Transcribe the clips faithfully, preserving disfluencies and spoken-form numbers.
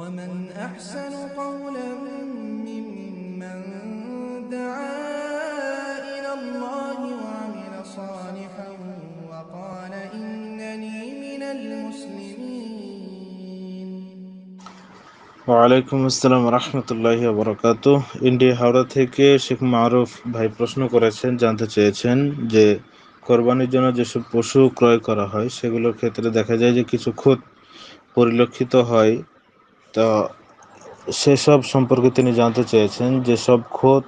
ومن أحسن قولا ممن دعا إلى الله وعمل صالحا وقال إنني من المسلمين وعليكم السلام ورحمة الله وبركاته إندي حورة থেকে শেখ মারুফ ভাই প্রশ্ন করেছেন জানতে চেয়েছেন যে কোরবানির জন্য যেসব পশু ক্রয় করা হয় সেগুলোর ক্ষেত্রে দেখা যায় যে কিছু খুঁত পরিলক্ষিত হয় তো সেসব সম্পর্কে তিনি জানতে চেয়েছেন যেসব খুঁত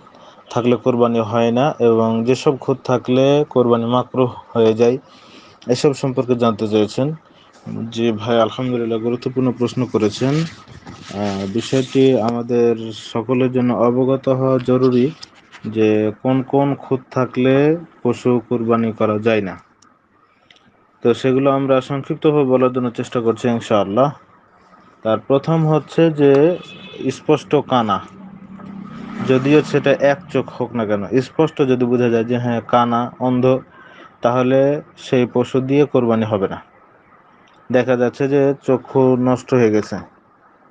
থাকলে কোরবানি হয় না এবং যেসব খুঁত থাকলে কোরবানি মাকরুহ হয়ে যায় এসব সম্পর্কে জানতে চেয়েছেন যে ভাই আলহামদুলিল্লাহ গুরুত্বপূর্ণ প্রশ্ন করেছেন বিষয়টি আমাদের সকলের জন্য অবগত হওয়া জরুরি যে কোন কোন খুঁত থাকলে পশু কোরবানি করা যায় না তো সেগুলো আমরা সংক্ষিপ্তভাবে বলার জন্য চেষ্টা করছি ইনশাআল্লাহ তার প্রথম হচ্ছে যে স্পষ্ট কানা যদিও সেটা এক চোখ হোক না কেন স্পষ্ট যদি বোঝা যায় যে হ্যাঁ কানা অন্ধ তাহলে সেই পশু দিয়ে কোরবানি হবে না দেখা যাচ্ছে যে চক্ষু নষ্ট হয়ে গেছে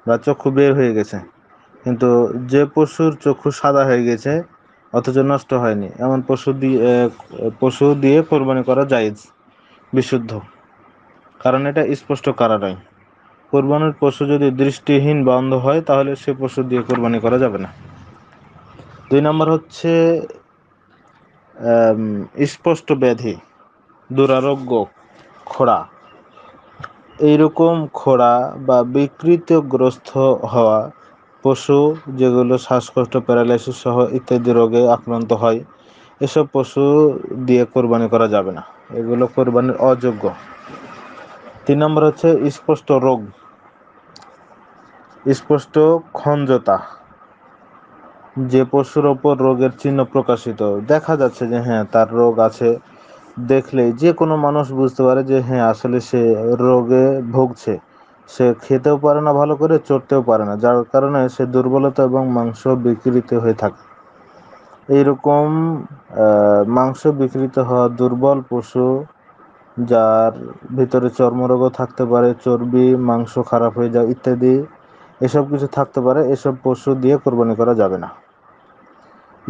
বা চক্ষু বের হয়ে গেছে কিন্তু যে পশুর চক্ষু সাদা হয়ে গেছে অথচ নষ্ট হয়নি এমন পশু দিয়ে পশু দিয়ে কোরবানি করা জায়েজ বিশুদ্ধ কারণ এটা স্পষ্ট কারা নয় কোরবানির পশু যদি দৃষ্টিহীন বা অন্ধ হয় তাহলে সে পশু দিয়ে কোরবানি করা যাবে না দুই নম্বর হচ্ছে স্পষ্ট ব্যাধি দুরারোগ্য খোড়া এইরকম খোড়া বা বিকৃতগ্রস্ত হওয়া পশু যেগুলো শ্বাসকষ্ট প্যারালাইসিস সহ ইত্যাদি রোগে আক্রান্ত হয় এসব পশু দিয়ে কোরবানি করা যাবে না এগুলো কোরবানির অযোগ্য তিন নম্বর হচ্ছে স্পষ্ট রোগ স্পষ্ট খঞ্জতা যে পশুর ওপর রোগের চিহ্ন প্রকাশিত দেখা যাচ্ছে যে হ্যাঁ তার রোগ আছে দেখলেই যে কোনো মানুষ বুঝতে পারে যে হ্যাঁ আসলে সে রোগে ভুগছে সে খেতেও পারে না ভালো করে চড়তেও পারে না যার কারণে সে দুর্বলতা এবং মাংস বিকৃত হয়ে থাকে এইরকম মাংস বিকৃত হওয়া দুর্বল পশু যার ভিতরে চর্মরোগও থাকতে পারে চর্বি মাংস খারাপ হয়ে যাওয়া ইত্যাদি এসব কিছু থাকতে পারে এসব পশু দিয়ে কোরবানি করা যাবে না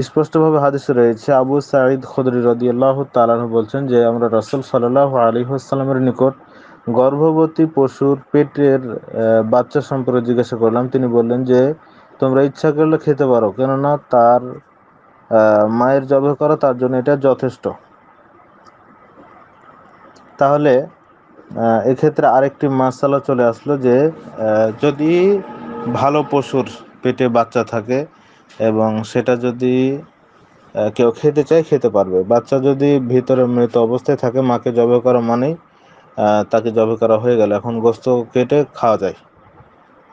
স্পষ্টভাবে হাদিসে রয়েছে আবু সাঈদ খুদরি রাদিয়াল্লাহু তাআলা বলছেন যে আমরা রাসূল সাল্লাল্লাহু আলাইহি ওয়াসাল্লামের নিকট গর্ভবতী পশুর পেটের বাচ্চা সম্পর্কে জিজ্ঞাসা করলাম তিনি বললেন যে তোমরা ইচ্ছা করলে খেতে পারো কেননা তার মায়ের জবাই করা তার জন্য এটা যথেষ্ট তাহলে এক্ষেত্রে আরেকটি মাসালা চলে আসলো যে যদি ভালো পশুর পেটে বাচ্চা থাকে এবং সেটা যদি কেউ খেতে চায় খেতে পারবে বাচ্চা যদি ভিতরে মৃত অবস্থায় থাকে মাকে জবাই করা মানেই তাকে জবাই করা হয়ে গেল এখন গোস্ত কেটে খাওয়া যায়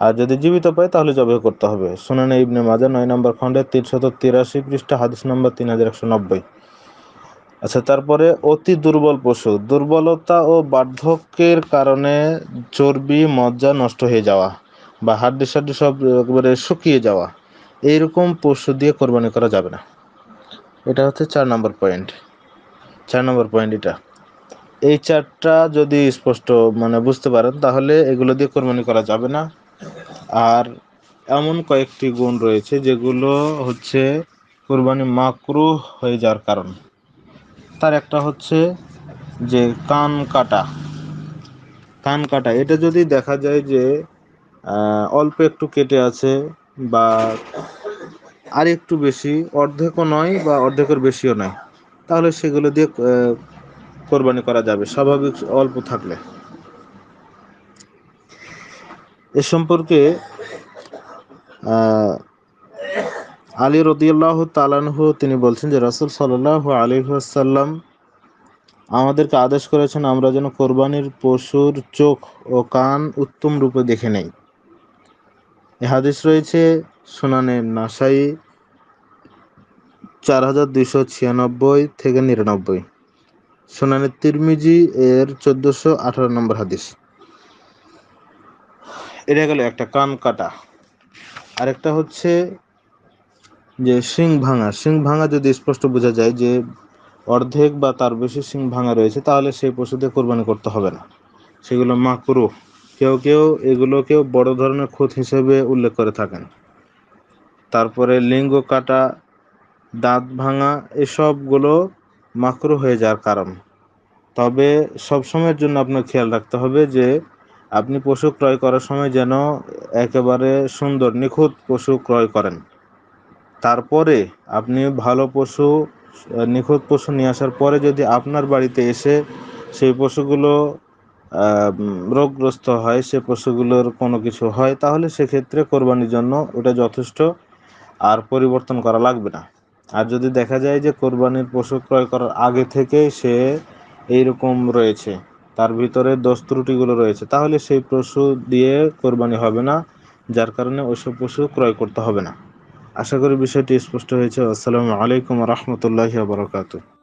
আর যদি জীবিত পায় তাহলে জবাই করতে হবে সুনানে ইবনে মাজা নয় নম্বর খণ্ডে তিনশত তিরাশি পৃষ্ঠা হাদিস নম্বর তিন হাজার একশো নব্বই আচ্ছা তারপরে অতি দুর্বল পশু দুর্বলতা ও বার্ধক্যের কারণে চর্বি মজ্জা নষ্ট হয়ে যাওয়া বা হাড্ডি সাড্ডি সব একেবারে শুকিয়ে যাওয়া এইরকম পশু দিয়ে কোরবানি করা যাবে না এটা হচ্ছে চার নম্বর পয়েন্ট চার নম্বর পয়েন্ট এটা এই চারটা যদি স্পষ্ট মানে বুঝতে পারেন তাহলে এগুলো দিয়ে কোরবানি করা যাবে না আর এমন কয়েকটি গুণ রয়েছে যেগুলো হচ্ছে কোরবানি মাকরুহ হয়ে যাওয়ার কারণ তার একটা হচ্ছে যে কান কাটা কান কাটা এটা যদি দেখা যায় যে অল্প একটু কেটে আছে বা আর একটু বেশি অর্ধেকও নয় বা অর্ধেকের বেশিও নয় তাহলে সেগুলো দিয়ে কোরবানি করা যাবে স্বাভাবিক অল্প থাকলে এ সম্পর্কে আলী রাদিয়াল্লাহু তাআলা আনহু তিনি বলছেন যে রাসূল সাল্লাল্লাহু আলাইহি ওয়াসাল্লাম আমাদেরকে আদেশ করেছেন আমরা যেন কোরবানির পশুর চোখ ও কান উত্তম রূপে দেখে নেই এই হাদিস রয়েছে সুনানে নাসাই চার হাজার দুইশো ছিয়ানব্বই থেকে নিরানব্বই সুনানে তিরমিজি এর চোদ্দশো আঠারো নম্বর হাদিস এটা গেল একটা কান কাটা আরেকটা হচ্ছে যে শিং ভাঙা শিং ভাঙা যদি স্পষ্ট বোঝা যায় যে অর্ধেক বা তার বেশি শিং ভাঙা রয়েছে তাহলে সেই পশুদের কোরবানি করতে হবে না সেগুলো মাকরুহ কেউ কেউ এগুলোকেও বড় ধরনের খুঁত হিসেবে উল্লেখ করে থাকেন। তারপরে লিঙ্গ কাটা, দাঁত ভাঙা, এসবগুলো মাকরুহ হয়ে যাওয়ার কারণ। তবে সবসময়ের জন্য আপনার খেয়াল রাখতে হবে যে আপনি পশু ক্রয় করার সময় যেন একেবারে সুন্দর নিখুঁত পশু ক্রয় করেন। তারপরে আপনি ভালো পশু, নিখুঁত পশু নিয়ে আসার পরে যদি আপনার বাড়িতে এসে সেই পশুগুলো রোগগ্রস্ত হয়, সে পশুগুলোর কোনো কিছু হয়, তাহলে সেক্ষেত্রে কোরবানির জন্য ওটা যথেষ্ট, আর পরিবর্তন করা লাগবে না। আর যদি দেখা যায় যে কোরবানির পশু ক্রয় করার আগে থেকেই সে এইরকম রয়েছে, তার ভিতরে দোষ ত্রুটিগুলো রয়েছে, তাহলে সেই পশু দিয়ে কোরবানি হবে না, যার কারণে ওইসব পশু ক্রয় করতে হবে না। আশা করি বিষয়টি স্পষ্ট হয়েছে। আসসালামু আলাইকুম ওয়া রাহমাতুল্লাহি ওয়া বারাকাতুহু।